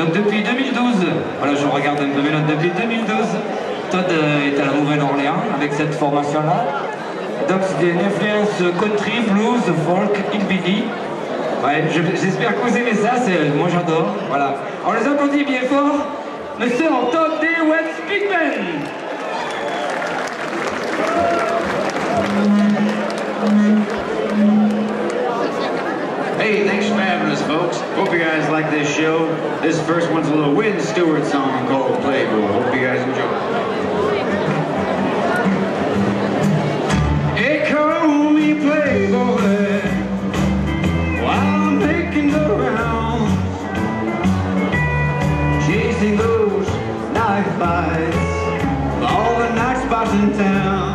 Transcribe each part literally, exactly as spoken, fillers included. Donc depuis deux mille douze, voilà, je regarde un peu mes notes, depuis deux mille douze, Todd est à la Nouvelle-Orléans avec cette formation-là. Donc c'était une influence country, blues, folk, hillbilly. Ouais, j'espère que vous aimez ça, moi j'adore, voilà. On les applaudit bien fort, monsieur Todd Day Wait, Pigpen! Hey, thanks for having us, folks. Hope you guys like this show. This first one's a little Wynn Stewart song called Playboy. Hope you guys enjoy. Hey, call me Playboy while I'm making the rounds, chasing those knife bites, all the night spots in town.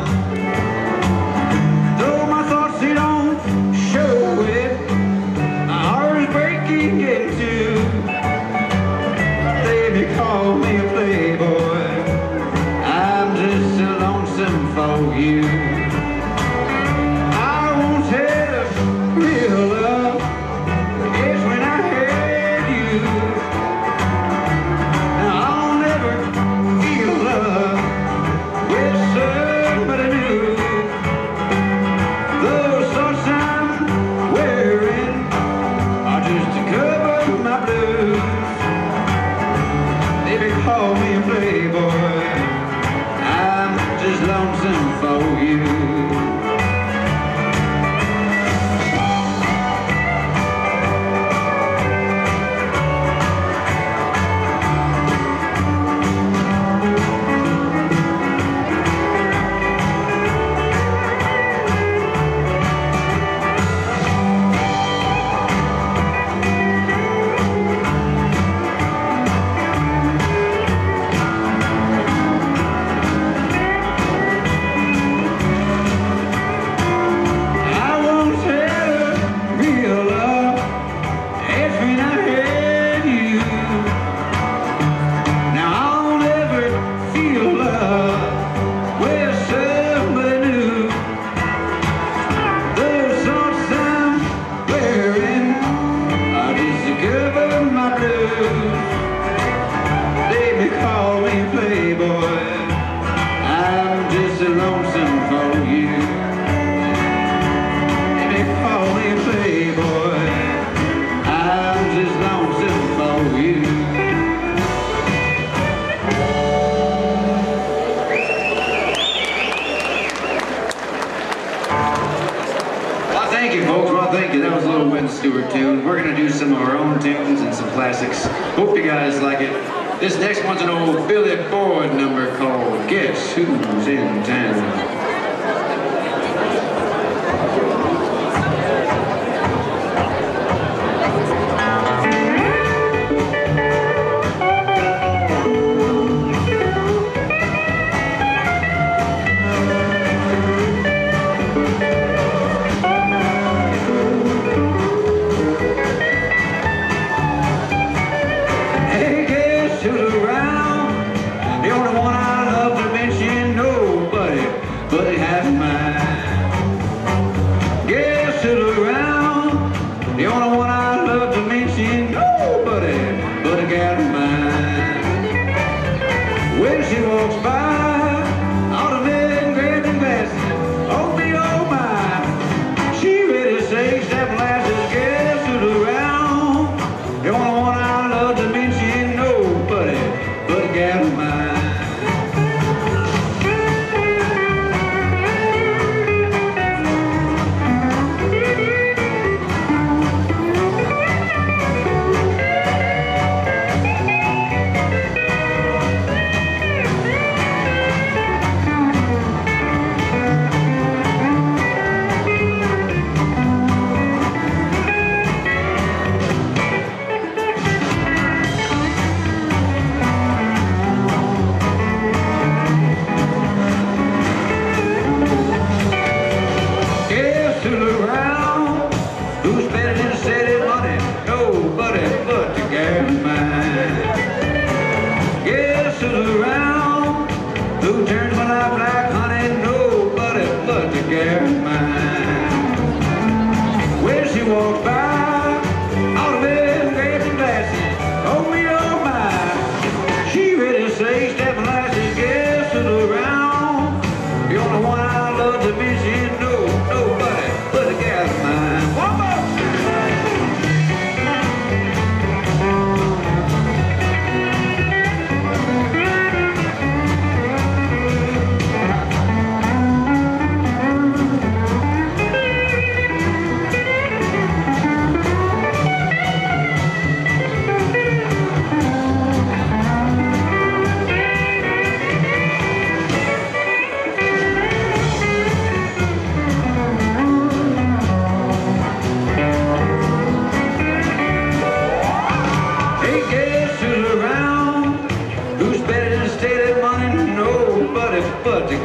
Stewart tune. We're going to do some of our own tunes and some classics. Hope you guys like it. This next one's an old Billy Ford number called Guess Who's in Town.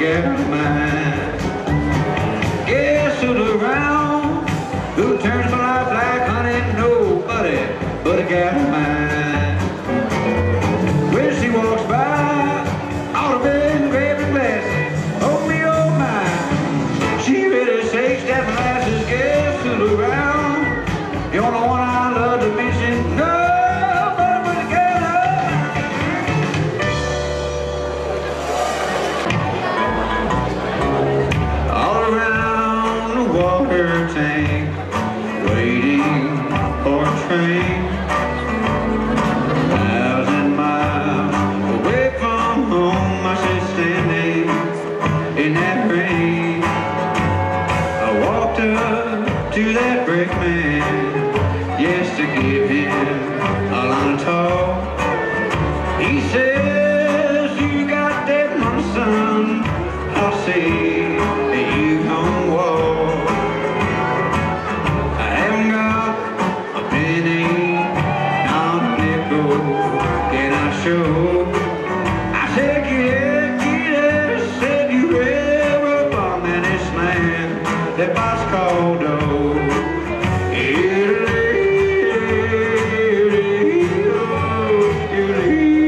girl's mine. Guess who's around, who turns my life like honey? Nobody but a gal of mine. When she walks by, out of bed and grab a glass, oh me, oh my. She really shakes that molasses. Guess who's around, you're the one I love to mention. No. Thousand miles away from home, I sit standing in that rain. I walked up to that brakeman, yes, to give him a line of talk. He says, "You got that one, son. I'll see that you come walk." Show. I said, "Get, get it." I said, "You ever bomb in this man that boss called old Italy, Italy, Italy."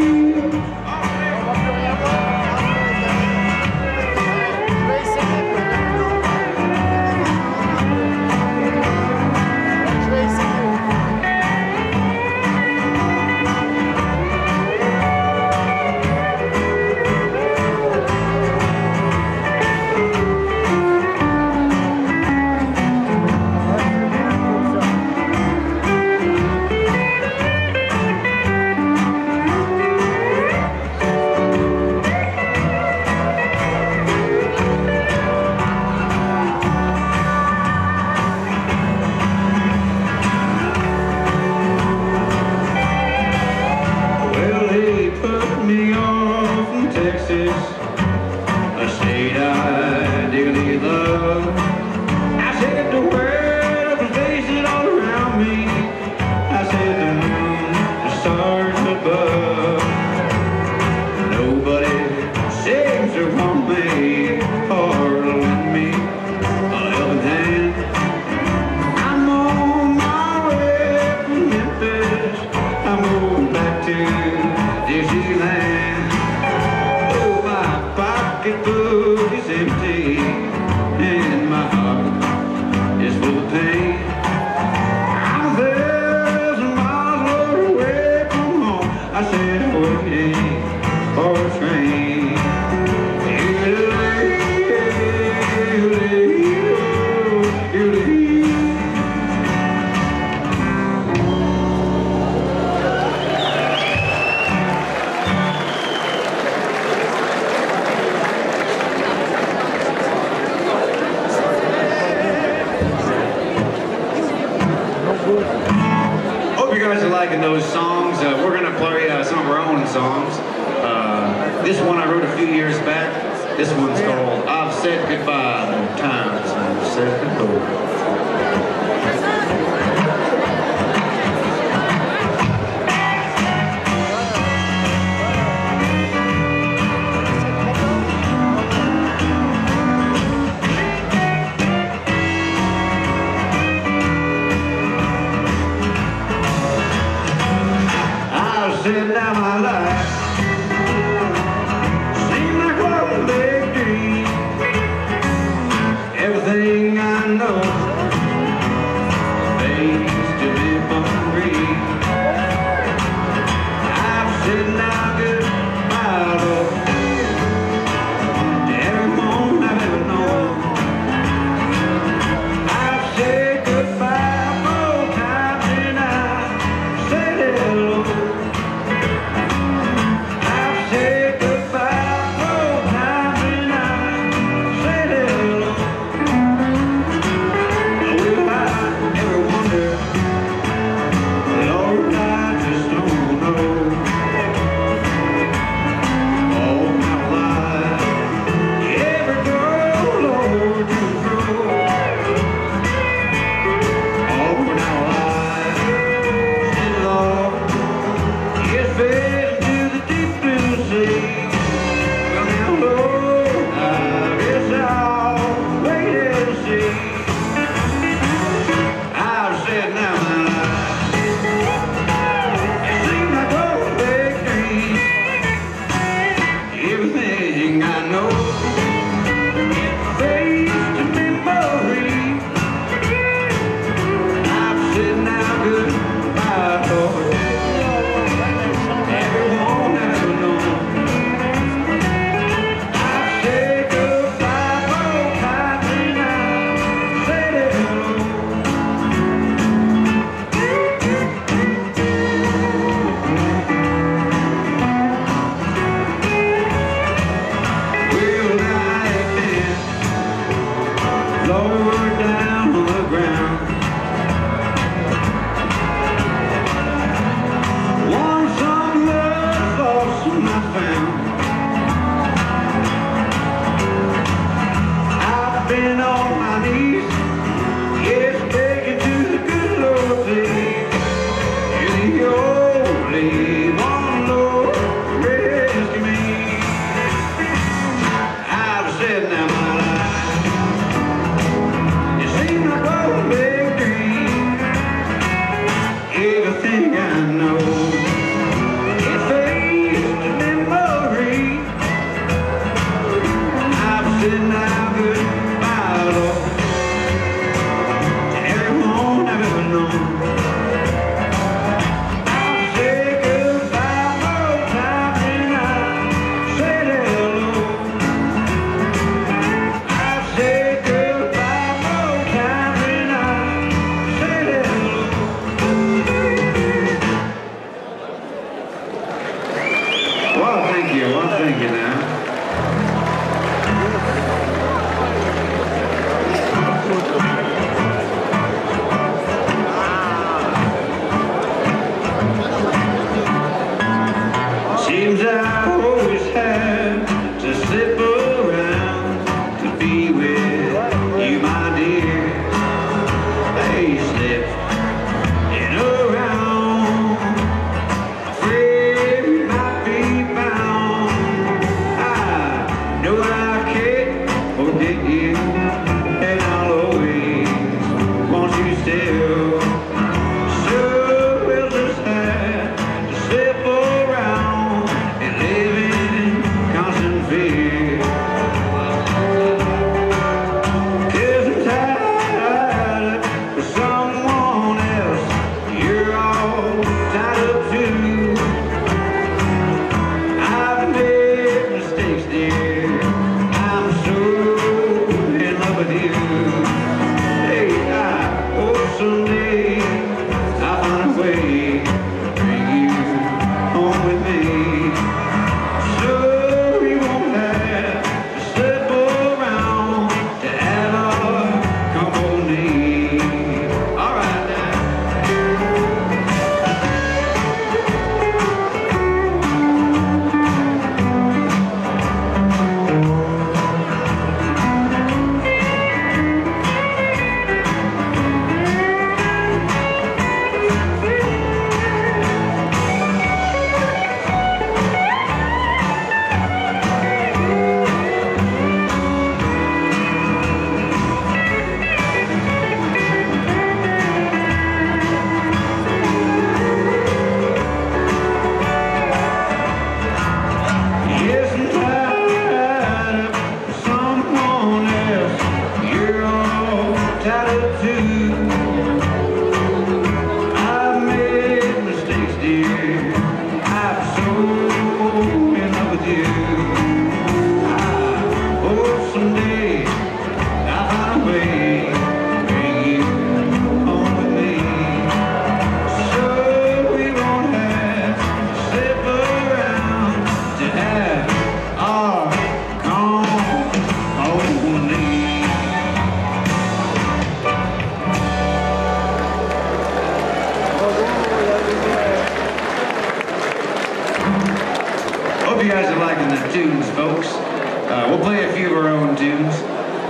tunes, folks. Uh, we'll play a few of our own tunes.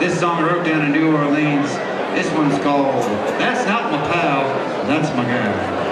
This song I wrote down in New Orleans. This one's called That's Not My Pal, That's My Guy.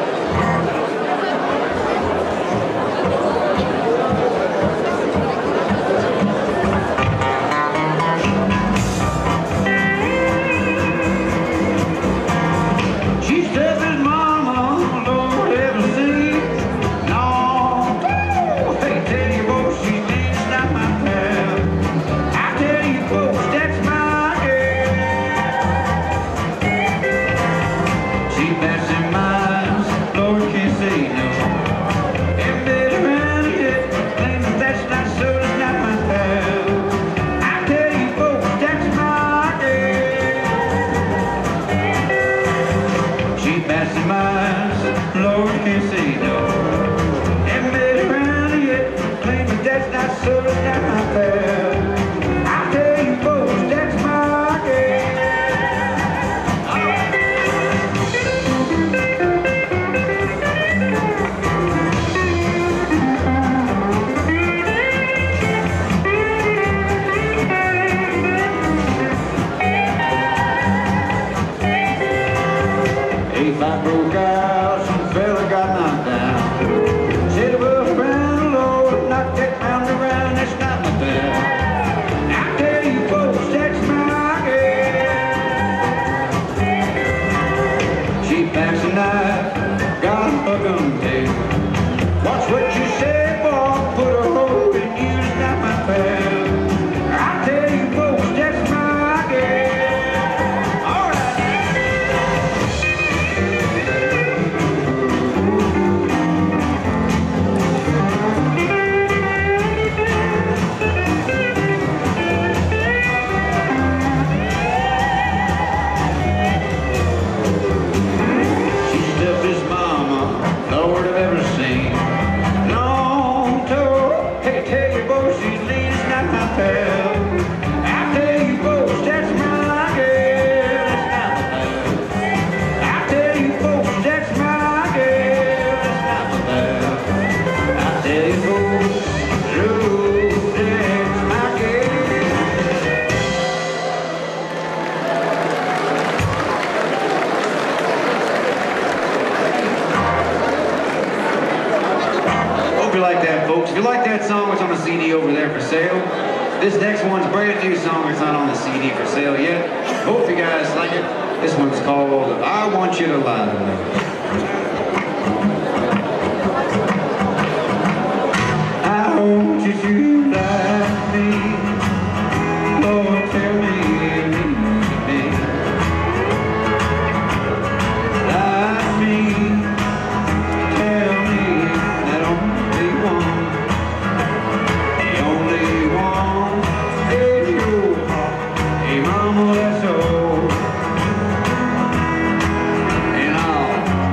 Mama, that's old, and I'll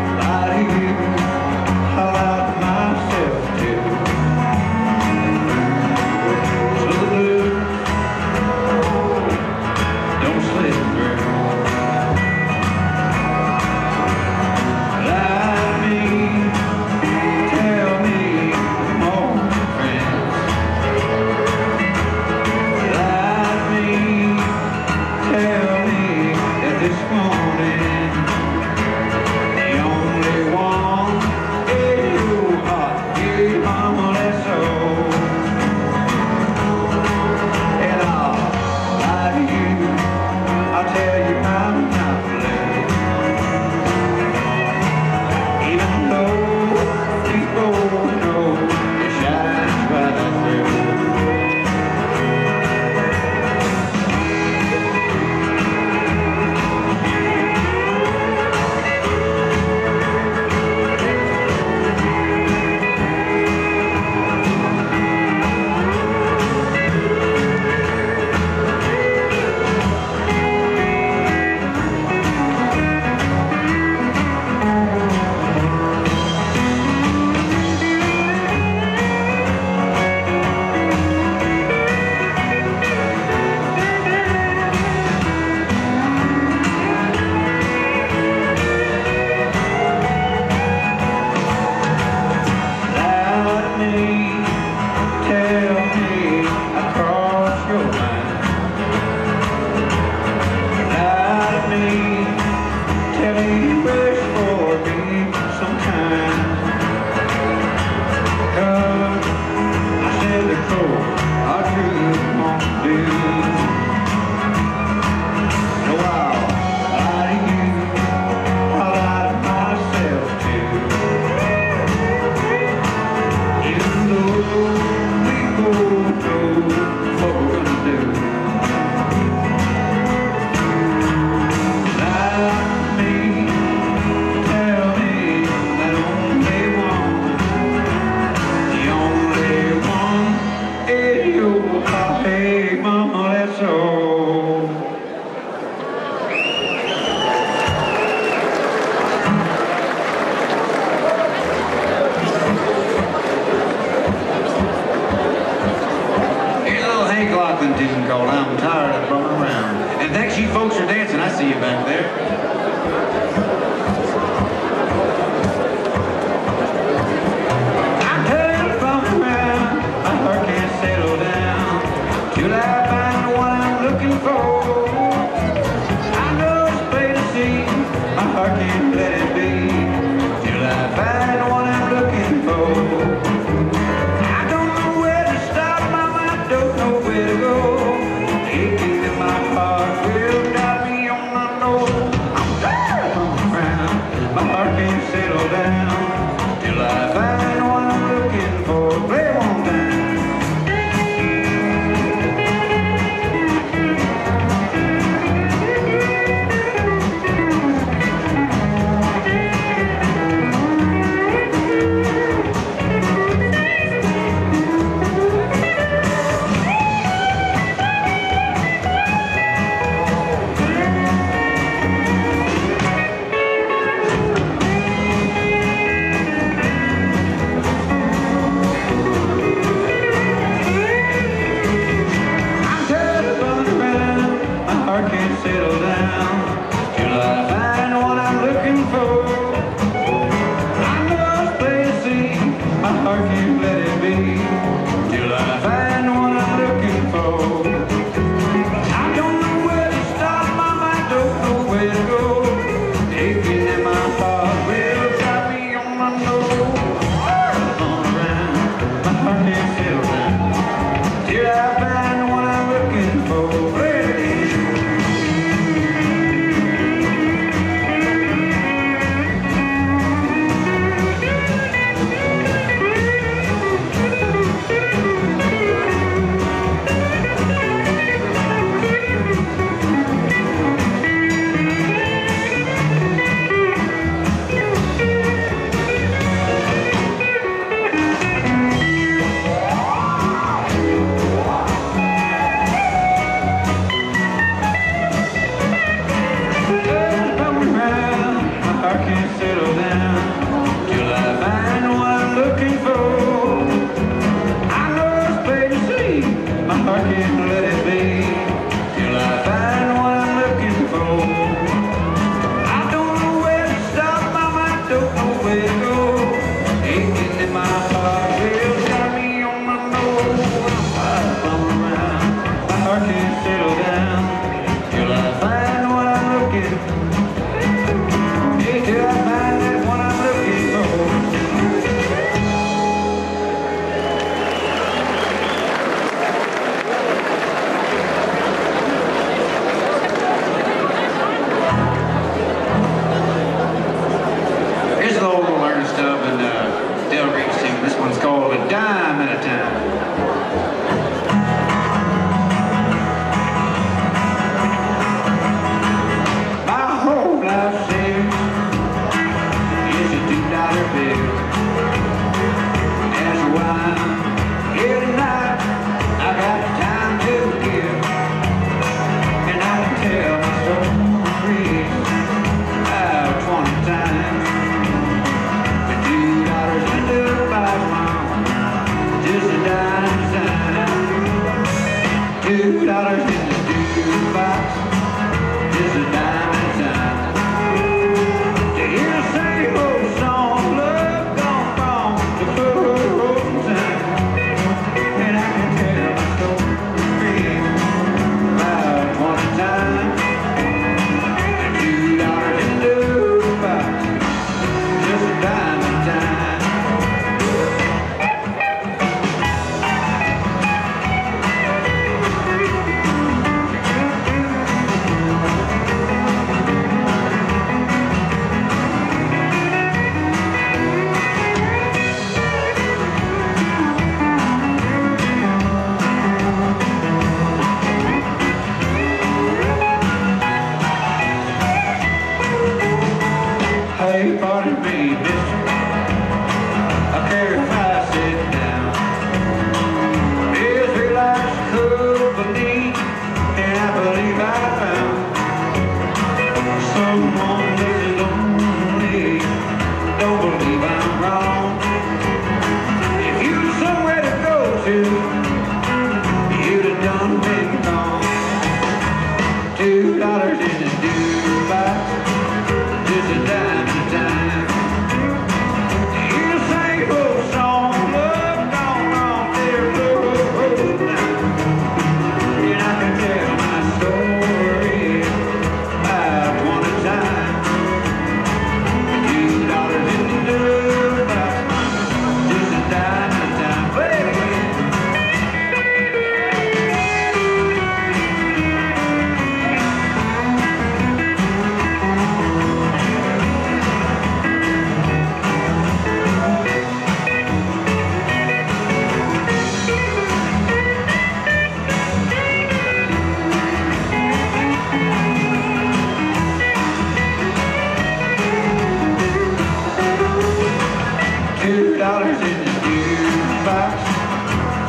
dollars in the juice box,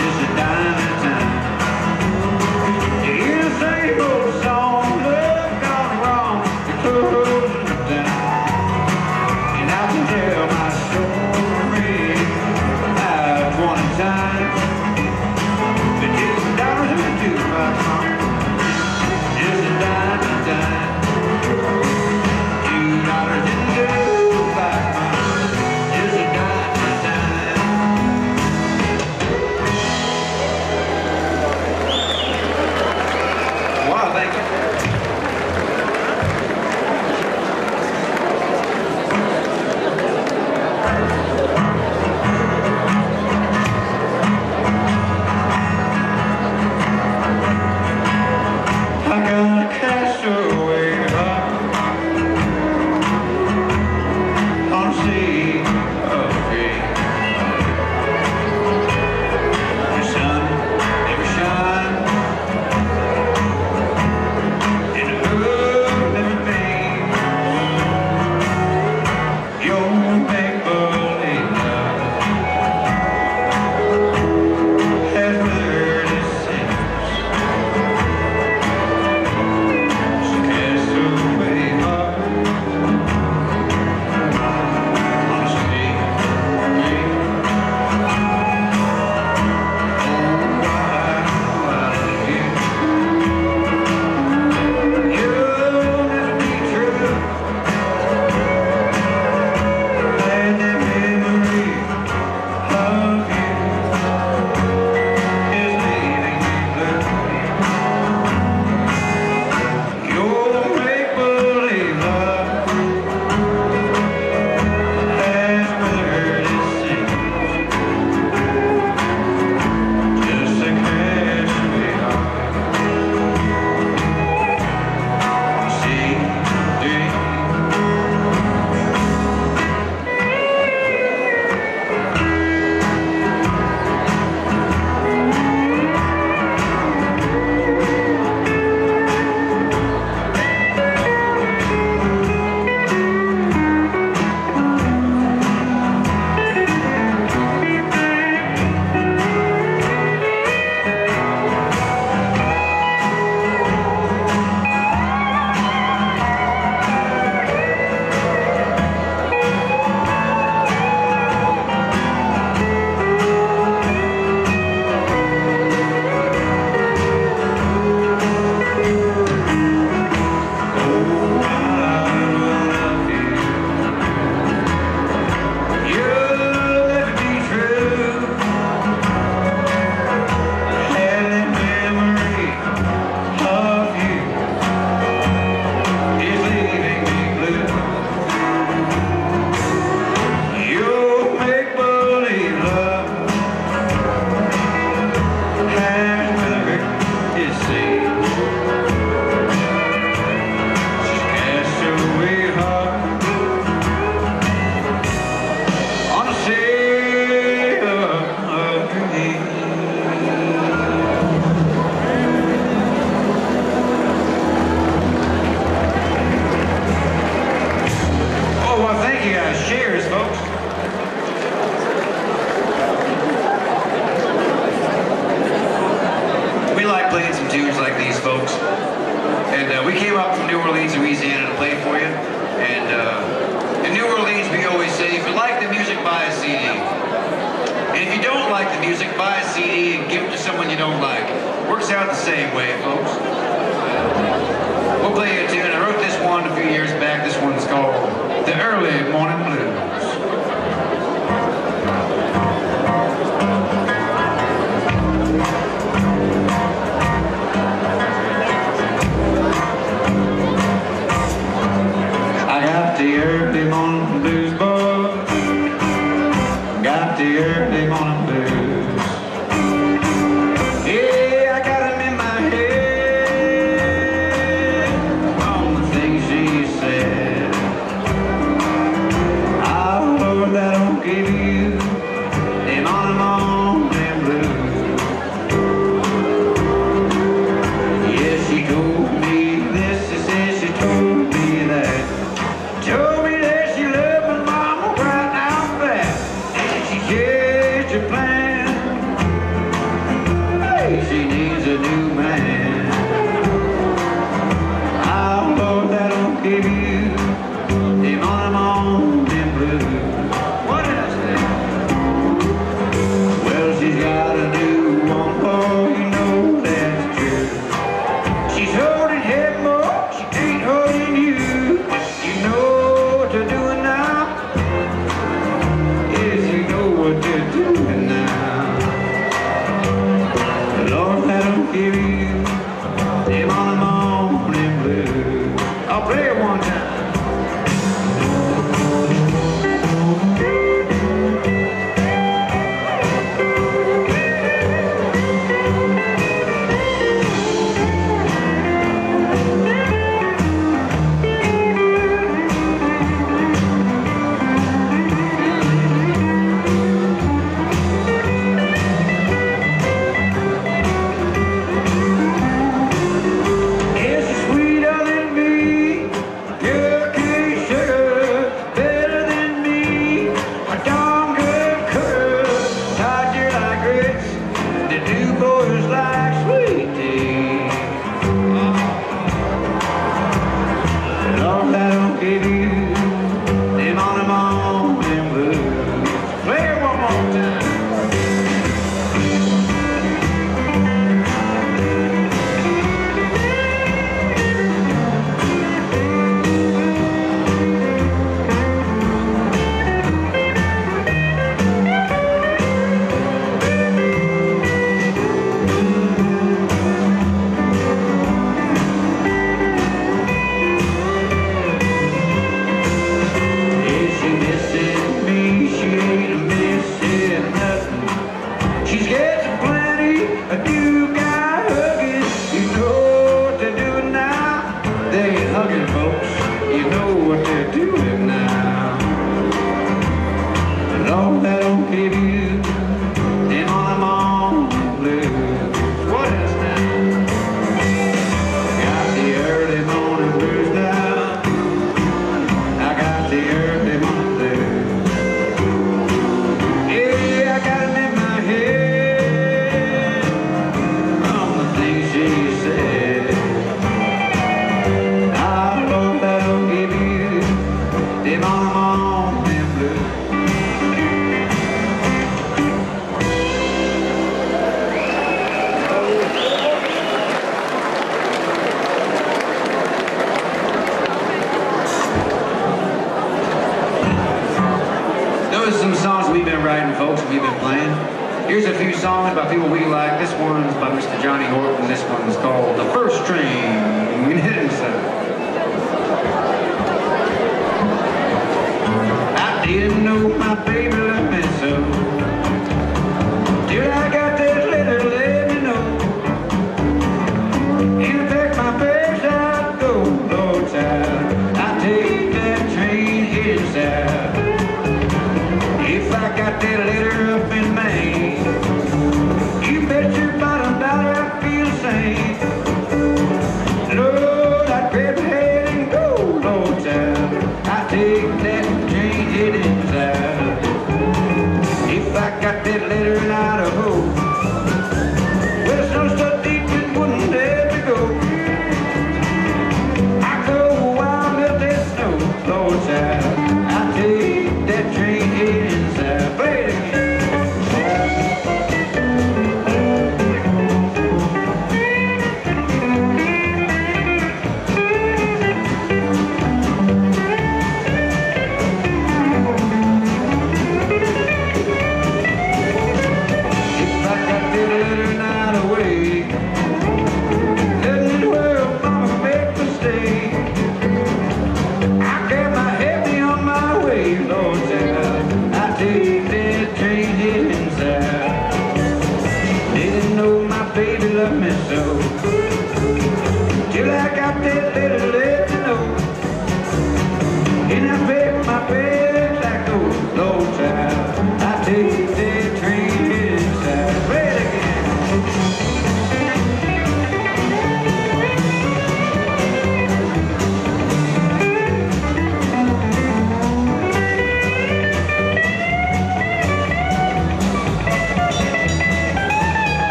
just a dime at a time. You hear the same old song, love gone wrong, you're closing the time. And I can tell my story about twenty times, but just a dollar in the juice box, just a dime at a time. Two dollars in the juice box.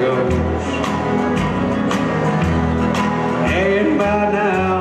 Goes. And by now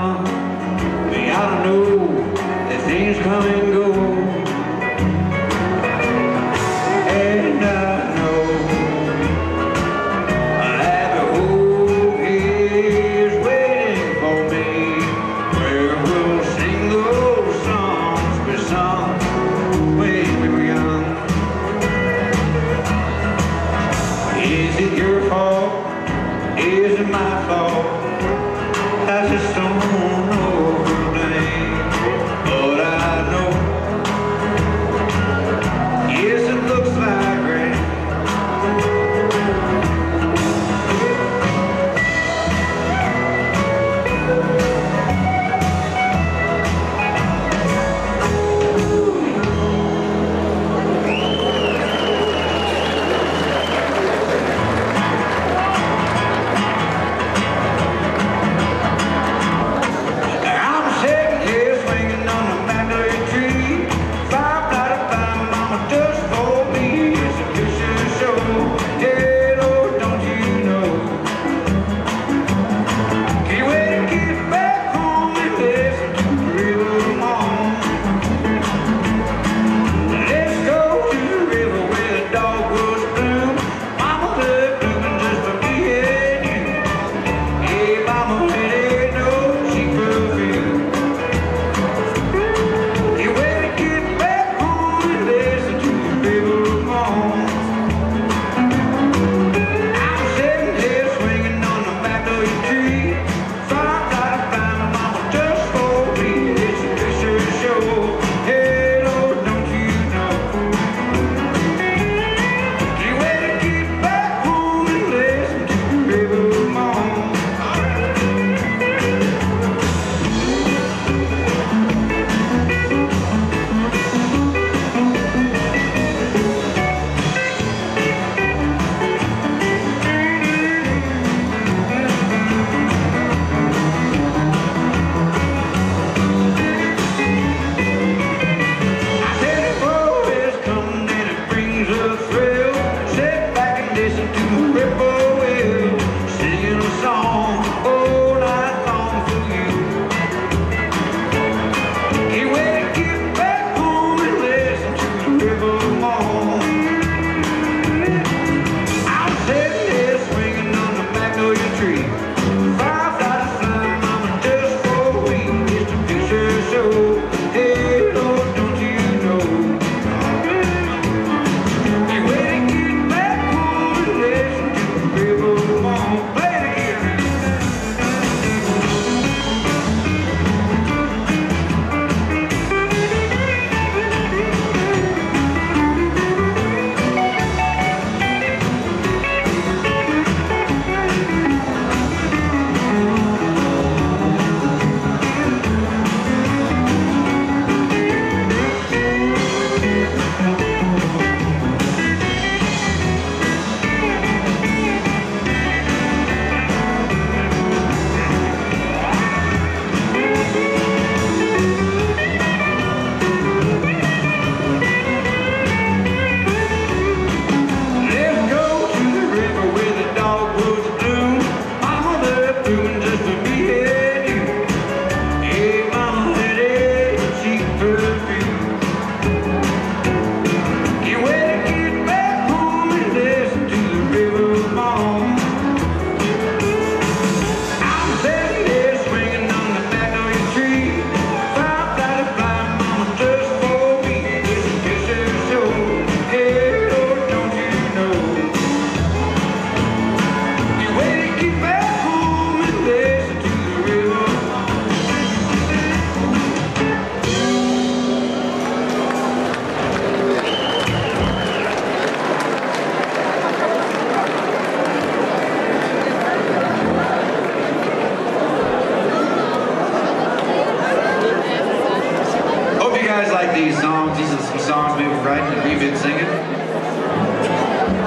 hope you guys like these songs. These are some songs we've been writing and we've been singing.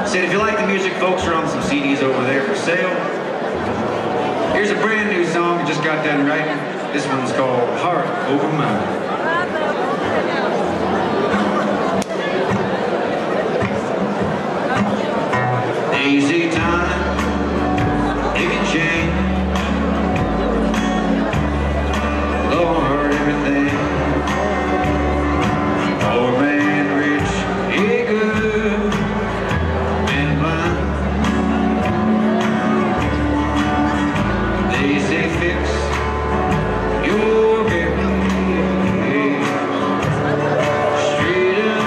Said if you like the music, folks are on some C Ds over there for sale. Here's a brand new song, just got done writing. This one's called Heart Over Mind. Easy time, it can change. Don't hurt everything. Poor man, rich, yeah, good, and blind. They say fix your game. Straight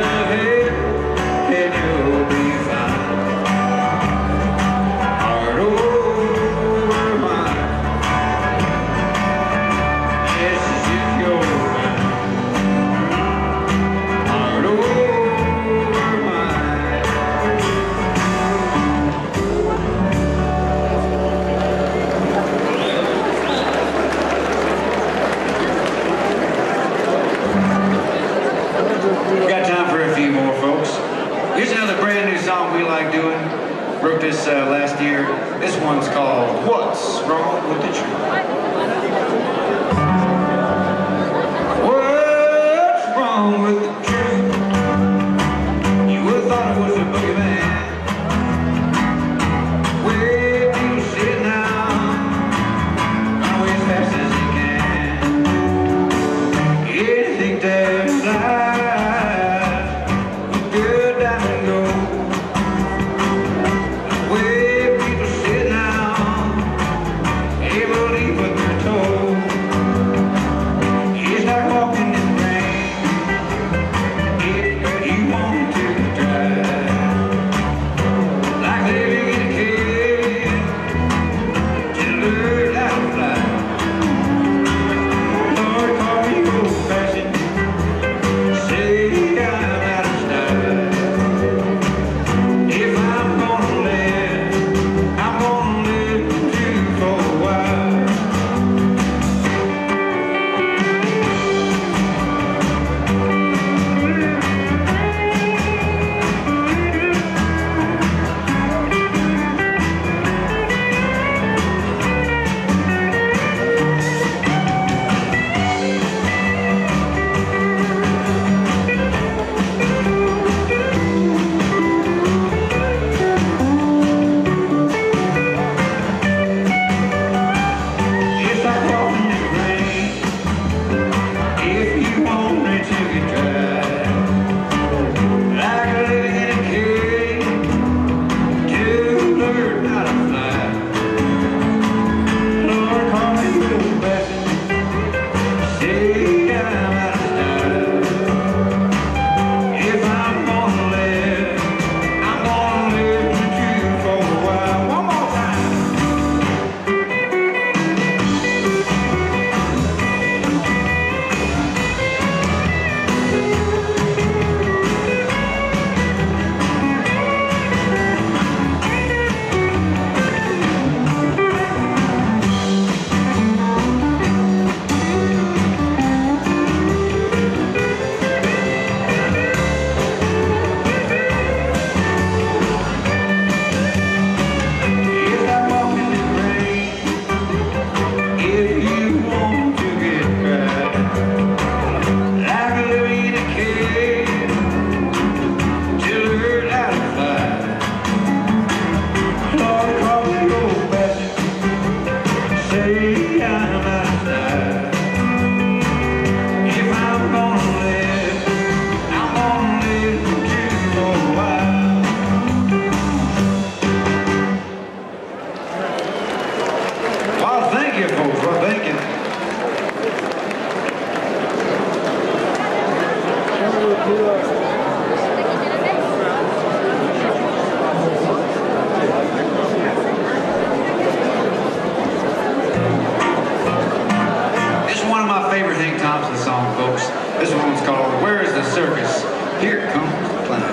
ahead, and you'll I believe what they're talking about. circus. Here comes the clown.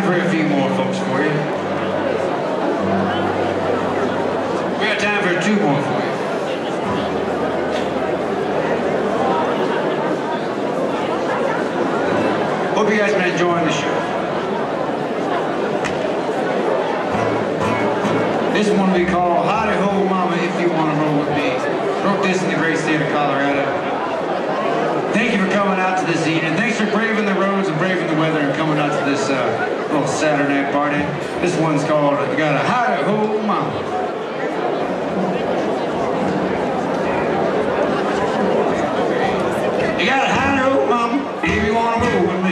time for a few more folks for you. We got time for two more for you. Hope you guys have been enjoying the show. This one we call Howdy Ho Mama If You Want to Roll With Me. Wrote this in the great state of Colorado. Thank you for coming out to this evening. Thanks for braving the roads and braving the weather and coming out to this uh, little Saturday night party. This one's called, we got a Howdy Ho Mama. You got a Howdy Ho Mama if you want to roll with me.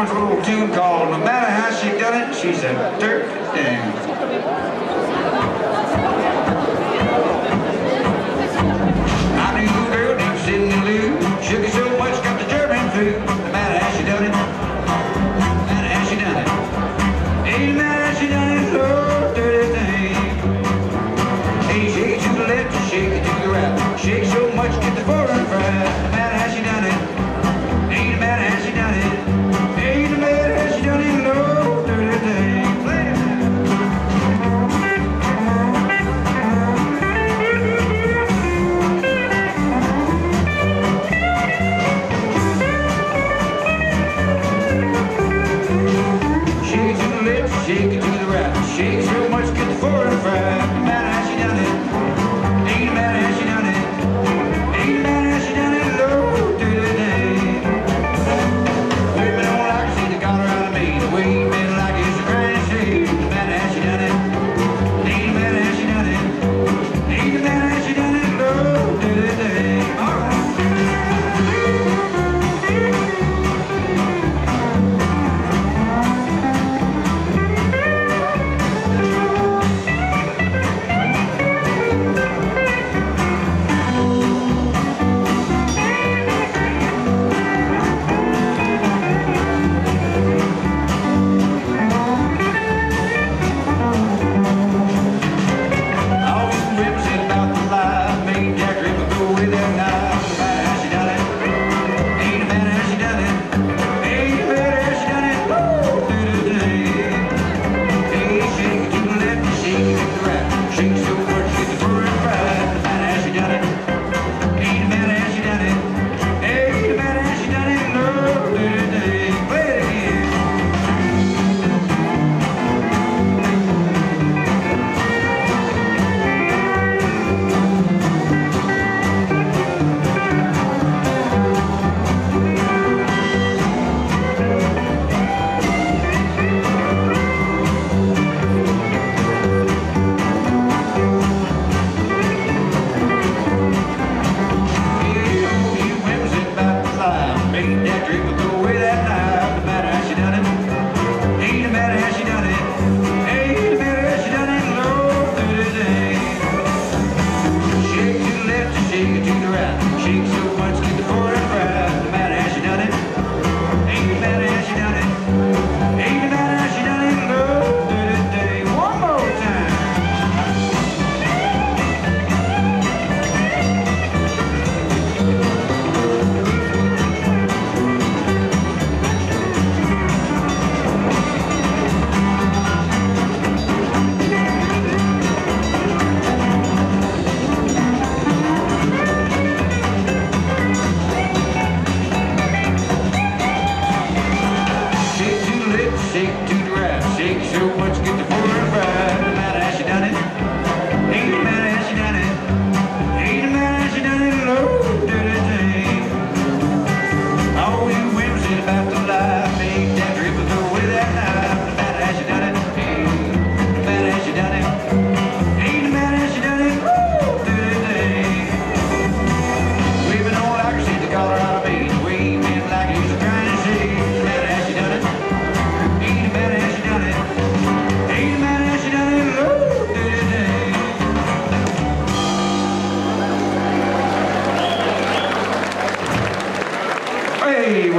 Osborne's little tune called "No Matter How She Done It, She's a Dirt Dame." Cindy Lou, shook it so much, got the turbine through. No matter how she done it, no matter how she done it, ain't no matter how she done it, oh, dirty thing. Hey, shake it to the left, shake it to the right, shake so much, get the foreign fried. No matter how she done it, ain't no matter how she done it, ain't no matter how she done it, oh, dirty thing. Shake it to the right, shake it so much, get the foreign fried. No matter how she done it, ain't no matter how she done it, ain't no matter how she done it, low to the day. Women don't like to see the collar out of me, the way men like it's a grand shade. No matter how she done it, ain't no matter how she done it, ain't no matter how she done it, low to the day. All right.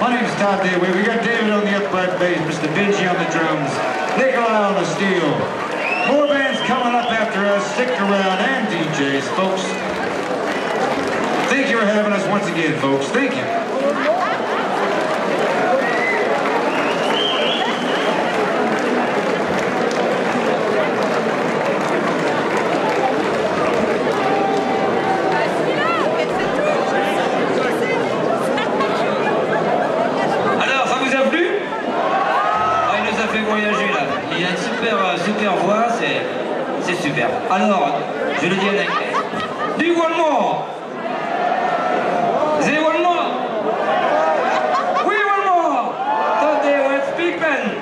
My name is Todd Day Wait. We got David on the upright bass, Mister Benji on the drums, Nikolai on the steel. More bands coming up after us. Stick around, and D Js, folks. Thank you for having us once again, folks. Thank you. Alors, je le dis en anglais. Do one more? They one more? We one more? Todd Day Wait, Pigpen.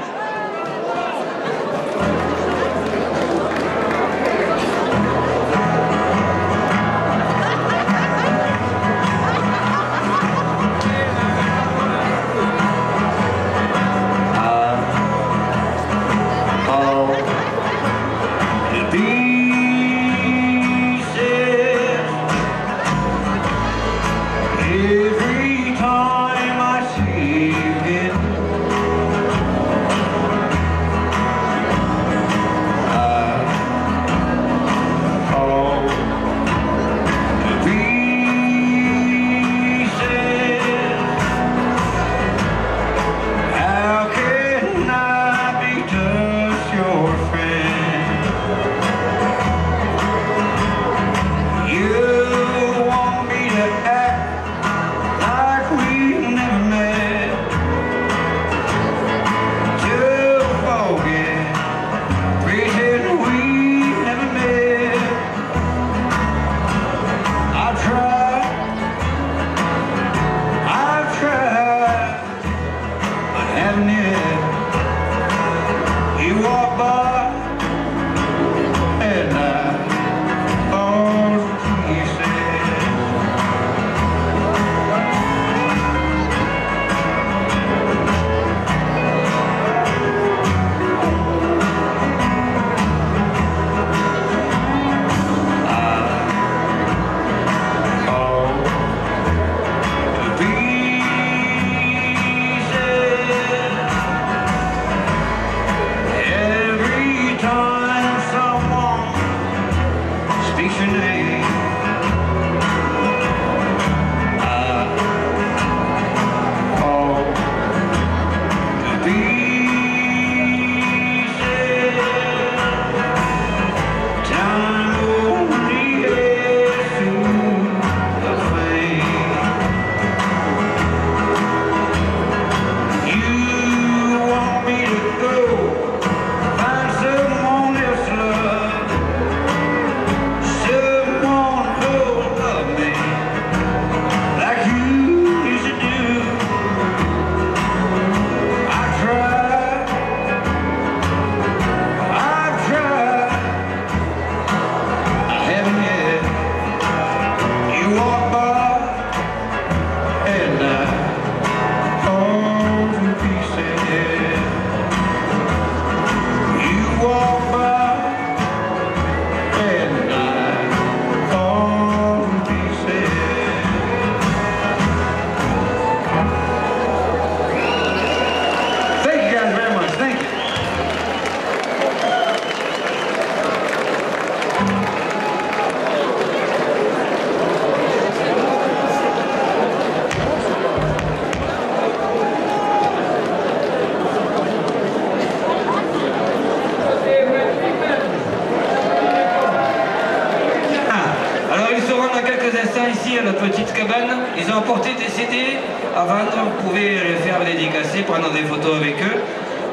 ici à notre petite cabane. Ils ont apporté des C D à vendre, vous pouvez les faire dédicacer, prendre des photos avec eux.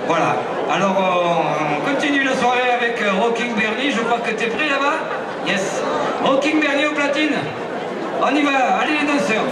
Voilà, alors on continue la soirée avec Rocking Bernie, je crois que t'es prêt là-bas? Yes, Rocking Bernie au platine. On y va, allez les danseurs.